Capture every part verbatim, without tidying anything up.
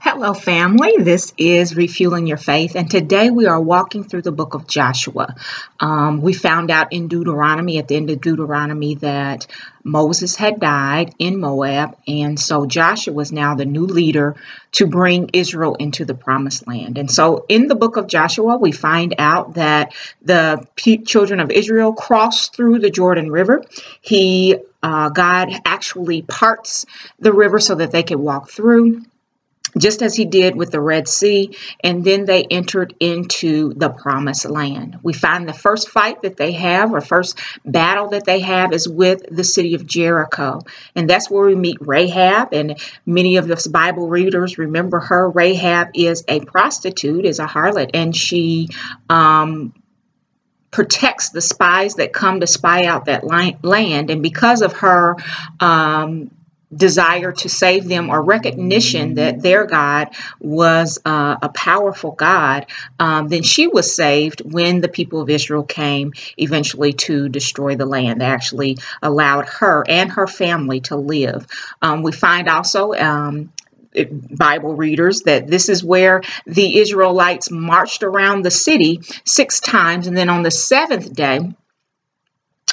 Hello family, this is Refueling Your Faith, and today we are walking through the book of Joshua. Um, we found out in Deuteronomy, at the end of Deuteronomy, that Moses had died in Moab, and so Joshua was now the new leader to bring Israel into the promised land. And so in the book of Joshua, we find out that the children of Israel crossed through the Jordan River. He, uh, God actually parts the river so that they could walk through, just as he did with the Red Sea, and then they entered into the promised land. We find the first fight that they have, or first battle that they have, is with the city of Jericho. And that's where we meet Rahab, and many of us Bible readers remember her. Rahab is a prostitute, is a harlot, and she um, protects the spies that come to spy out that land. And because of her um desire to save them, or recognition that their God was uh, a powerful God, um, then she was saved when the people of Israel came eventually to destroy the land. They actually allowed her and her family to live. Um, we find also um, Bible readers that this is where the Israelites marched around the city six times, and then on the seventh day,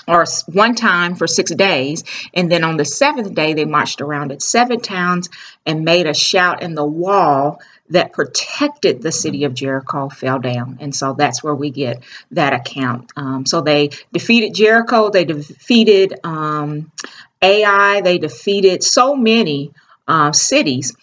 or one time for six days, and then on the seventh day they marched around at seven towns and made a shout, and the wall that protected the city of Jericho fell down. And so that's where we get that account. Um, so they defeated Jericho, they defeated um, Ai, they defeated so many uh, cities,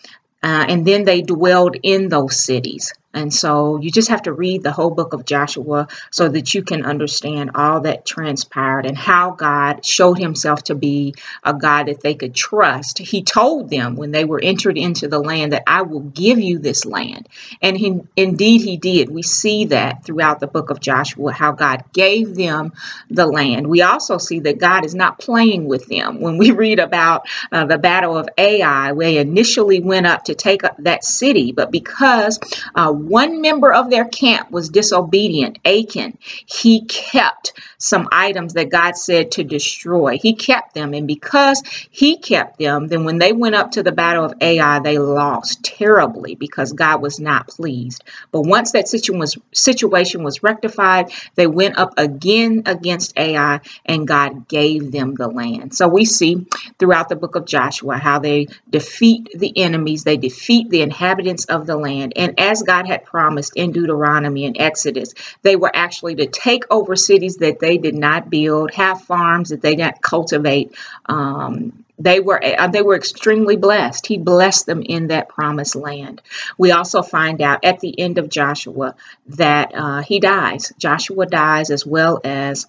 uh, and then they dwelled in those cities. And so you just have to read the whole book of Joshua so that you can understand all that transpired and how God showed himself to be a God that they could trust. He told them when they were entered into the land that I will give you this land. And he, indeed he did. We see that throughout the book of Joshua, how God gave them the land. We also see that God is not playing with them. When we read about uh, the battle of Ai, they initially went up to take up that city, but because uh, one member of their camp was disobedient, Achan, he kept some items that God said to destroy. He kept them, and because he kept them, then when they went up to the battle of Ai, they lost terribly because God was not pleased. But once that situation was, situation was rectified, they went up again against Ai, and God gave them the land. So we see throughout the book of Joshua how they defeat the enemies, they defeat the inhabitants of the land, and as God had promised in Deuteronomy and Exodus, they were actually to take over cities that they did not build, have farms that they didn't cultivate. Um, they were they were extremely blessed. He blessed them in that promised land. We also find out at the end of Joshua that uh, he dies. Joshua dies, as well as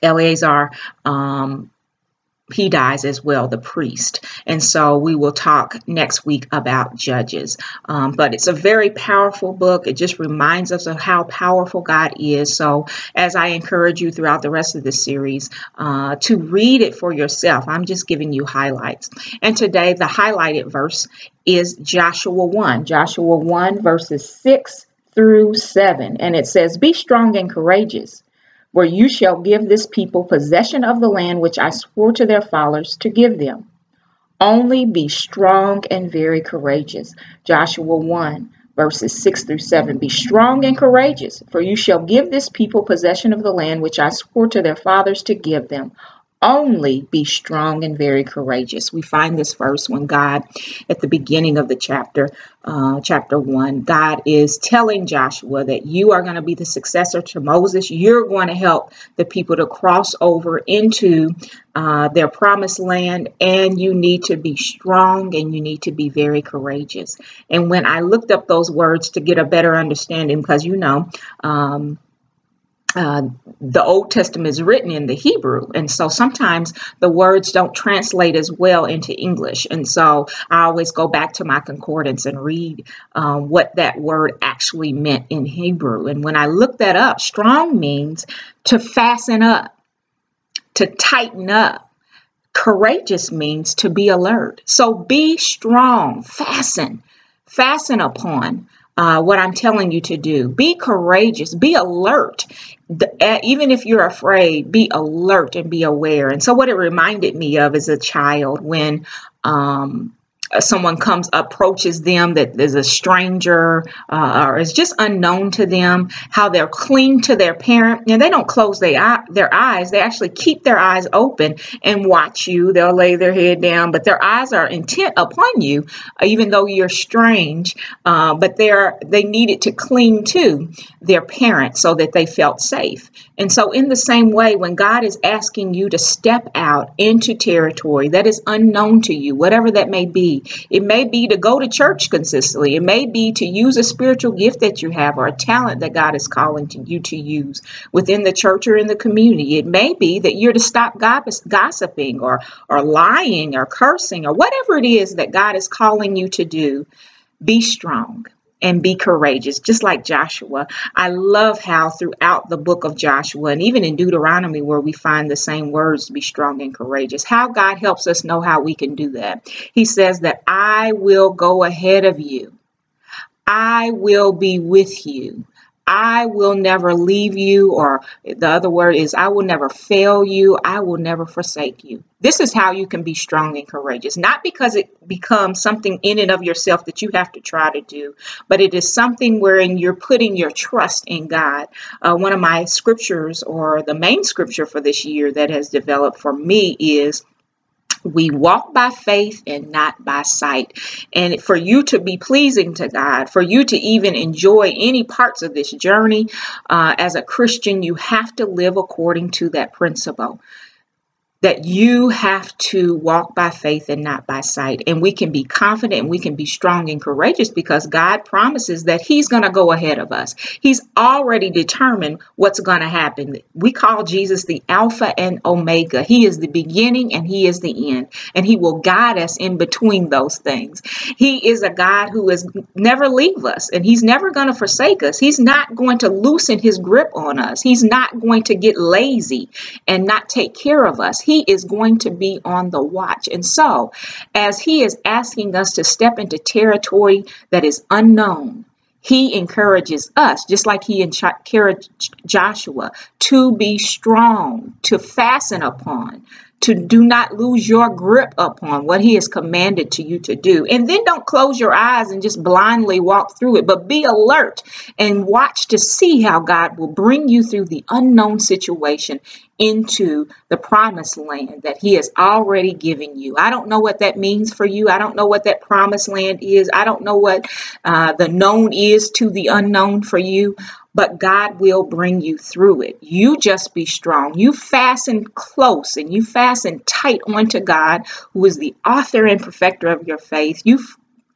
Eleazar. Um, He dies as well, the priest. And so we will talk next week about Judges. Um, but it's a very powerful book. It just reminds us of how powerful God is. So as I encourage you throughout the rest of the series uh, to read it for yourself, I'm just giving you highlights. And today the highlighted verse is Joshua one. Joshua one verses six through seven. And it says, "Be strong and courageous, for you shall give this people possession of the land which I swore to their fathers to give them. Only be strong and very courageous." Joshua one, verses six through seven. "Be strong and courageous, for you shall give this people possession of the land which I swore to their fathers to give them. Only be strong and very courageous." We find this verse when God, at the beginning of the chapter, uh, chapter one, God is telling Joshua that you are going to be the successor to Moses. You're going to help the people to cross over into uh, their promised land, and you need to be strong and you need to be very courageous. And when I looked up those words to get a better understanding, because you know, um, Uh, the Old Testament is written in the Hebrew, and so sometimes the words don't translate as well into English. And so I always go back to my concordance and read uh, what that word actually meant in Hebrew. And when I looked that up, strong means to fasten up, to tighten up. Courageous means to be alert. So be strong, fasten, fasten upon Uh, what I'm telling you to do. Be courageous, be alert. The, even if you're afraid, be alert and be aware. And so what it reminded me of is a child when um, someone comes, approaches them that is a stranger uh, or is just unknown to them, how they'll cling to their parent. And they don't close their, eye, their eyes. They actually keep their eyes open and watch you. They'll lay their head down, but their eyes are intent upon you, even though you're strange. Uh, but they're, they needed to cling to their parent so that they felt safe. And so in the same way, when God is asking you to step out into territory that is unknown to you, whatever that may be, it may be to go to church consistently. It may be to use a spiritual gift that you have or a talent that God is calling to you to use within the church or in the community. It may be that you're to stop gossiping or, or lying or cursing or whatever it is that God is calling you to do. Be strong and be courageous, just like Joshua. I love how throughout the book of Joshua and even in Deuteronomy where we find the same words, to be strong and courageous, how God helps us know how we can do that. He says that I will go ahead of you. I will be with you. I will never leave you, or the other word is, I will never fail you. I will never forsake you. This is how you can be strong and courageous, not because it becomes something in and of yourself that you have to try to do, but it is something wherein you're putting your trust in God. Uh, one of my scriptures, or the main scripture for this year that has developed for me, is, we walk by faith and not by sight. And for you to be pleasing to God, for you to even enjoy any parts of this journey uh, as a Christian, you have to live according to that principle, that you have to walk by faith and not by sight. And we can be confident and we can be strong and courageous because God promises that he's going to go ahead of us. He's already determined what's going to happen. We call Jesus the Alpha and Omega. He is the beginning and he is the end, and he will guide us in between those things. He is a God who has never leave us, and he's never going to forsake us. He's not going to loosen his grip on us. He's not going to get lazy and not take care of us. He is going to be on the watch. And so as he is asking us to step into territory that is unknown, he encourages us, just like he encouraged Joshua, to be strong, to fasten upon, to do not lose your grip upon what he has commanded to you to do. And then don't close your eyes and just blindly walk through it, but be alert and watch to see how God will bring you through the unknown situation into the promised land that he has already given you. I don't know what that means for you. I don't know what that promised land is. I don't know what uh, the known is to the unknown for you, but God will bring you through it. You just be strong. You fasten close and you fasten tight onto God, who is the author and perfecter of your faith. You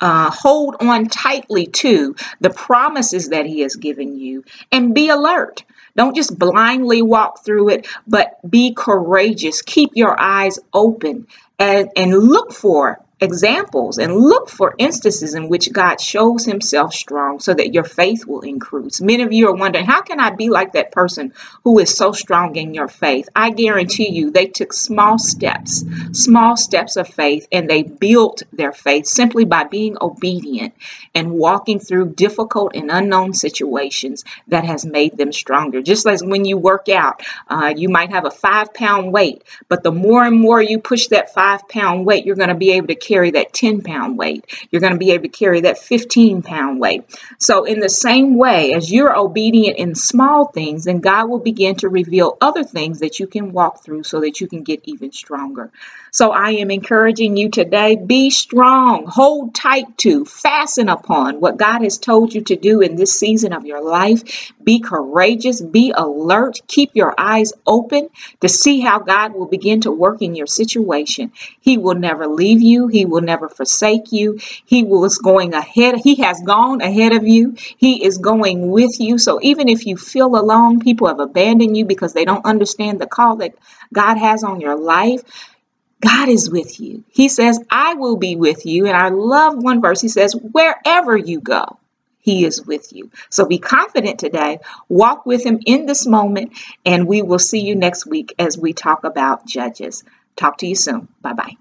uh, hold on tightly to the promises that he has given you and be alert. Don't just blindly walk through it, but be courageous. Keep your eyes open and, and look for examples and look for instances in which God shows himself strong so that your faith will increase. Many of you are wondering, how can I be like that person who is so strong in your faith? I guarantee you they took small steps, small steps of faith, and they built their faith simply by being obedient and walking through difficult and unknown situations that has made them stronger. Just like when you work out, uh, you might have a five pound weight, but the more and more you push that five pound weight, you're going to be able to carry carry that ten pound weight. You're going to be able to carry that fifteen pound weight. So in the same way, as you're obedient in small things, then God will begin to reveal other things that you can walk through so that you can get even stronger. So I am encouraging you today, be strong, hold tight to, fasten upon what God has told you to do in this season of your life. Be courageous, be alert, keep your eyes open to see how God will begin to work in your situation. He will never leave you. He He will never forsake you. He was going ahead. He has gone ahead of you. He is going with you. So even if you feel alone, people have abandoned you because they don't understand the call that God has on your life, God is with you. He says, I will be with you. And I love one verse. He says, wherever you go, he is with you. So be confident today. Walk with him in this moment. And we will see you next week as we talk about Judges. Talk to you soon. Bye-bye.